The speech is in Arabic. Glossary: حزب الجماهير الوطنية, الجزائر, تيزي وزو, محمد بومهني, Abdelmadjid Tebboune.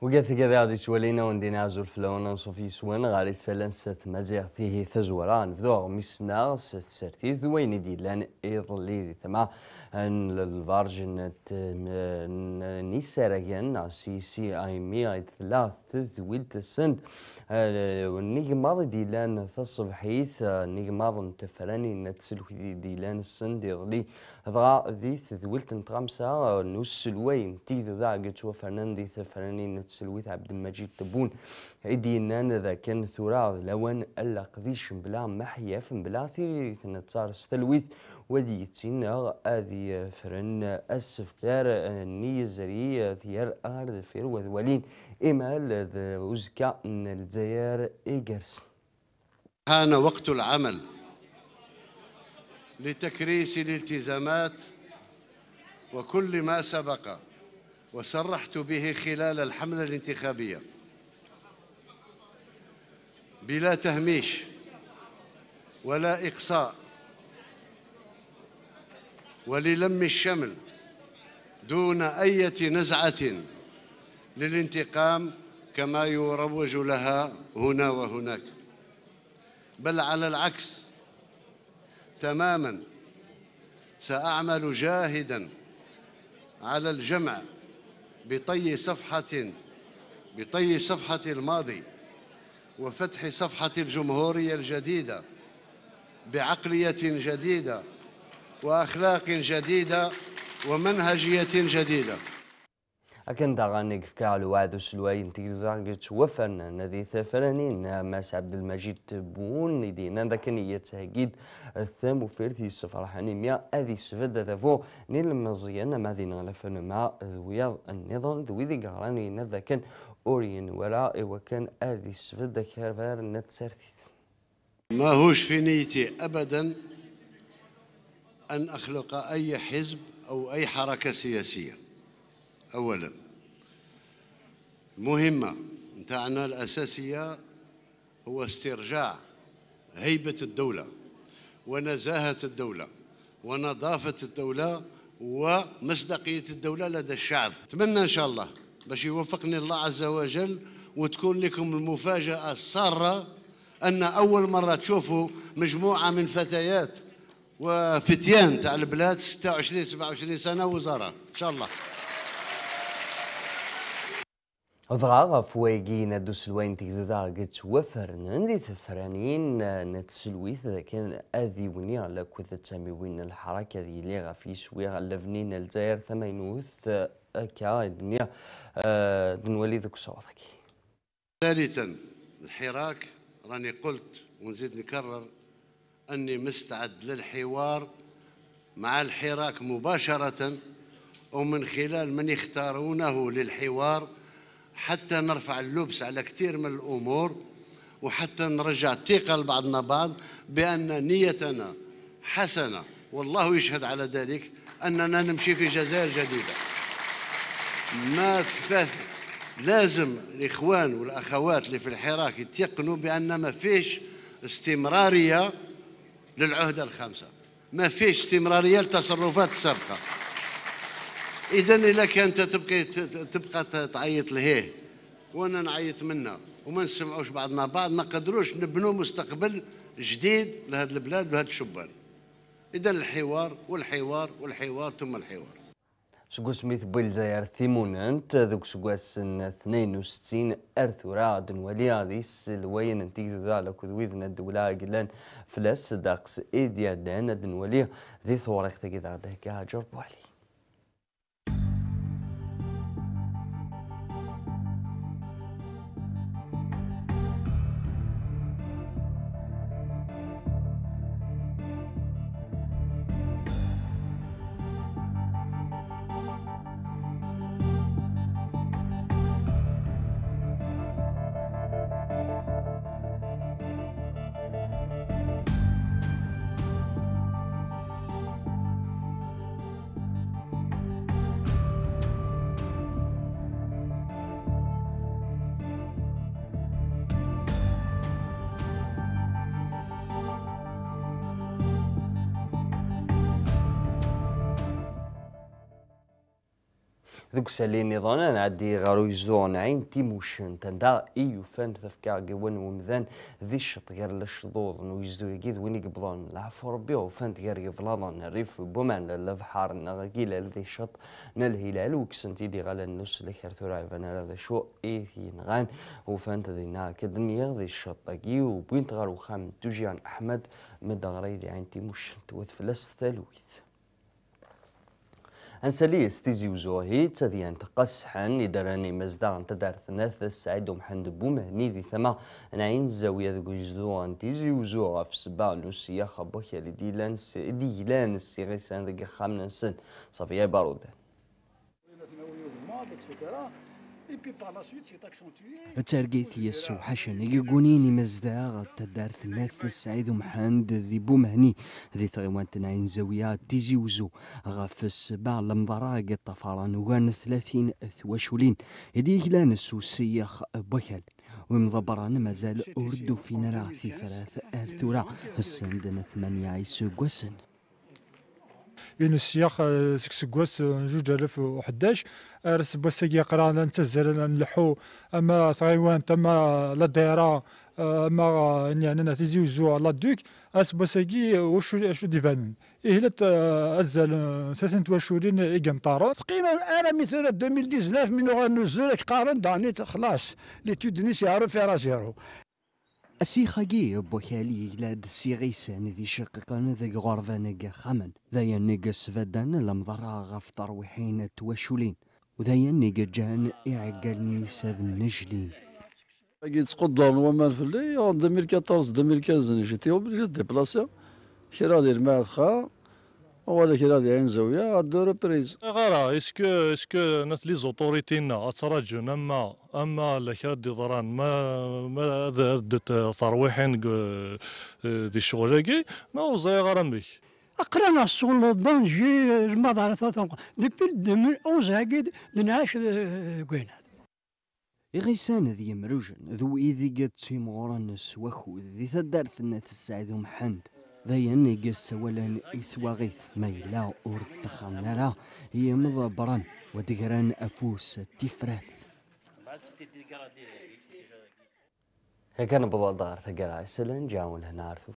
وقالت كذا غادي سوالينا وندي نعزو الفلاونه نصوفي سوان غالي السلان سات مزيغ تيهي تزورا نفذوغ ميسنا سات سارتي ذوين يدي لان ايرلي ثما ان الفارجن نيساراكان سي اي مي اي ثلاث ثويلت السند والنيكماض دي لان تصبحيث نيكماض نتفراني نتسلوك دي لان السند ايرلي ضغا ذي ثويلت نتغامسا نوسلوي نتيذو ذا قتشوا فرناندي ثفراني تسلويت عبد المجيد تبون عيدينا ذا كان ثراغ لوان الا قديش بلا محياف بلا ثيريث نتصار ستلويث وذي تسينا اذي فرن السفتار نيزري ثيار ارض فير وذولين امال وزكا من الجزائر ايجرس. حان وقت العمل لتكريس الالتزامات وكل ما سبق وصرحت به خلال الحملة الانتخابية بلا تهميش ولا إقصاء وللم الشمل دون أي نزعة للانتقام كما يروج لها هنا وهناك، بل على العكس تماما سأعمل جاهدا على الجمع بطي صفحة الماضي وفتح صفحة الجمهورية الجديدة بعقلية جديدة وأخلاق جديدة ومنهجية جديدة. أكن داغانيك فكاع الوعد وسلوين تيدو داغيت وفرنا نذي ثفرانين ماس عبد المجيد تبون يدينا ذاكن يتهقيد الثام وفيرتي السفرحاني ميا أذي سفد ذافو نيل مزيان ما ذي نغلفن ما ذويا النظام ذوي ذي قراني نذاكن أورين وراء وكان أذي سفد كافر نتسرثيث. ما هوش في نيتي أبدا أن أخلق أي حزب أو أي حركة سياسية. أولا المهمة نتاعنا الأساسية هو استرجاع هيبة الدولة ونزاهة الدولة ونظافة الدولة ومصداقية الدولة لدى الشعب. أتمنى إن شاء الله باش يوفقني الله عز وجل وتكون لكم المفاجأة السارة أن أول مرة تشوفوا مجموعة من فتيات وفتيان تاع البلاد 26 27 سنة وزراء إن شاء الله. أضغاغ فوايقي نادو سلوين تكذا توفرن ذي ثفرانين نتسلويث كان أذي وني على كوثة تاميوين الحركة ذي لي غافي شوية لفنين الجزائر ثمينوث أكا دنيا دنولي ذوك صوتك. ثالثا الحراك راني قلت ونزيد نكرر أني مستعد للحوار مع الحراك مباشرة ومن خلال من يختارونه للحوار حتى نرفع اللبس على كثير من الأمور وحتى نرجع الثقة لبعضنا بعض بأن نيتنا حسنة والله يشهد على ذلك أننا نمشي في جزائر جديدة. ما لازم الإخوان والأخوات اللي في الحراك يتيقنوا بأن ما فيش استمرارية للعهدة الخامسة، ما فيش استمرارية للتصرفات السابقة. إذن إلا كانت تبقى تعيط لهيه وأنا نعيط منها وما نسمعوش بعضنا بعض ما قدروش نبنوا مستقبل جديد لهذه البلاد وهذا الشبان. إذن الحوار والحوار والحوار ثم الحوار. شكون سميت بالجزائر ثيمونانت ذوك سكواسن 62 أرثورا دنوالي هذي السلوين نتيجة ذا على كذويذنا الدولة قلان فلاس داقس إيديا دانا دنوالي ذي ثوريخ تكذا غدا كهاجر بوحلي. ذوك سالين نظام نعدي غارو يزون عين تيموشن تندا يوفان تفكار جوان ومذان ذي الشط غير للشذوض ويزدو يقيد وين يقبضون العفو ربي وفان غير يفلاضون الريف بومان للبحر نغيلا ذي الشط نالهلال وكسنتي دي غالا النص لخير ثرايف انا هذا شو في نغان وفان ذينا كدنيا ذي الشط كي وبوينت غار وخام توجيان احمد مد غريدي عين تيموشن توثفلس ثالويث أنسالي استيزيو زوهي تذيان تقسحن إداراني مزدان تدارث ناثس سعيد ومحمد بومهني ذي ثما نعين زاوية ذو جزدوان تيزيو زوها في سباع نوسيا خبوكيا لديلان السيغيسان ذي خامنا سن صفية بارودان الترقيثية السوحشن يقونيني مزداغ تدار ثناث سعيد ومحمد ذي بومهني ذي تغيوان تنعين زويات تيزي وزو غاف السبع لمضراق الطفران وغان 30 ثواشولين يدي إغلان السوسيخ بوكال ومضبران مازال أردو في نراه في ثلاث أرثورة السندن 8 عيسو قوسن ين السياق سكسكواس 2011 رس بوسيا قرانا نتزل نلحو اما تايوان تما لا دايره اما يعني انا تيزيوزو لا دوك اس بوسيا وشو ديفان اهلت ازل 23 ايجنطار تقريبا انا مثل 2019 من غنزلك قارن دانيت خلاص ليتود نيس يعرف راسيرو السيخاقي بوكالي لاد السيغيسان ذي شقيقان ذي غرفانك خامن ذايا نقص فدان لمضرا غفطر وحين تواشولين وذايا نقجان إعقال نيسا ذي النجلين قيت قدر وما في اللي 2014 2015 جيتي وبلجيت ديبلاسيا كيرا ديال المعتخا ولا كيرا ديال عين زاوية عدو ريبريز غارة اسكو ناس لي زوتوريتينا اتراجون اما لكاد دي ضران ما ردت ترويحين دي الشغلاكي نو زي غرامبي اقرانا سون لودان جي المضارفه ديبي 2011 هاكيد نعاش كوينات إغيسان ذي مروجن ذو إذيكا تيموران سواخو ذي تدارت الناس السعيد ومحمد ذاين يقس ولا إثواغيث ما يلا أورد تخمنرا هي مضبران ودقران أفوس تفراث هكذا نبضل دار ثقال عسلان جاون هنا عرفوا